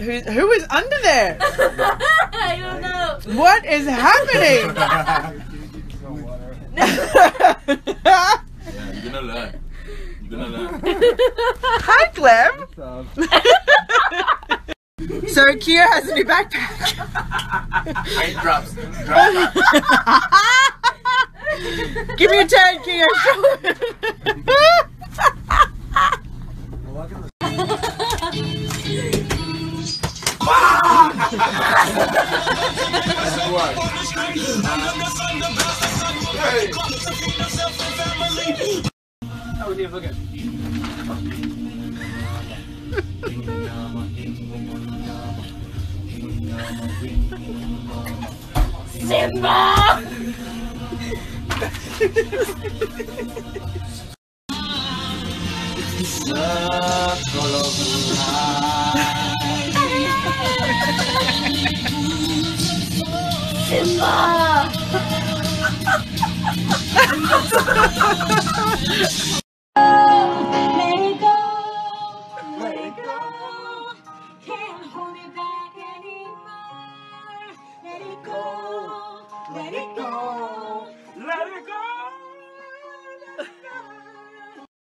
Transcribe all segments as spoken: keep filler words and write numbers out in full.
Who, who is under there? I don't know. What is happening? Yeah, you're gonna learn. You're gonna learn. Hi, Gleb. So Keo has a new backpack. Rain drops. drops. Give me a ten, Keo. Oh, dear, look at it. Simba! Simba! Let it go, let it go.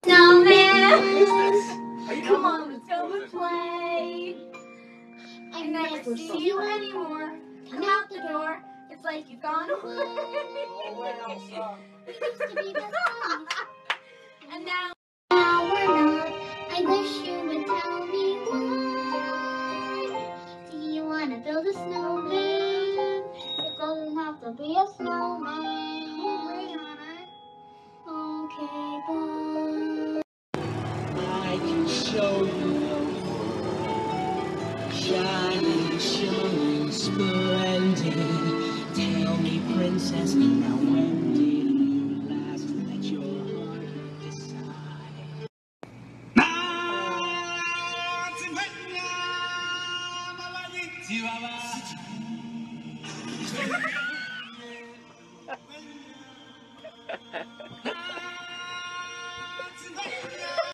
Now, man, come on, let's go and play. I never see you anymore. Come out the door, it's like you've gone away. Used to be the sun, and now, now we're not. I wish you would tell me why. Do you want to build a snowman? Doesn't have to be a snowman. Okay, bye. I can show you the world, shining, shimmering, splendid. Tell me, princess, now when did you last let your heart decide?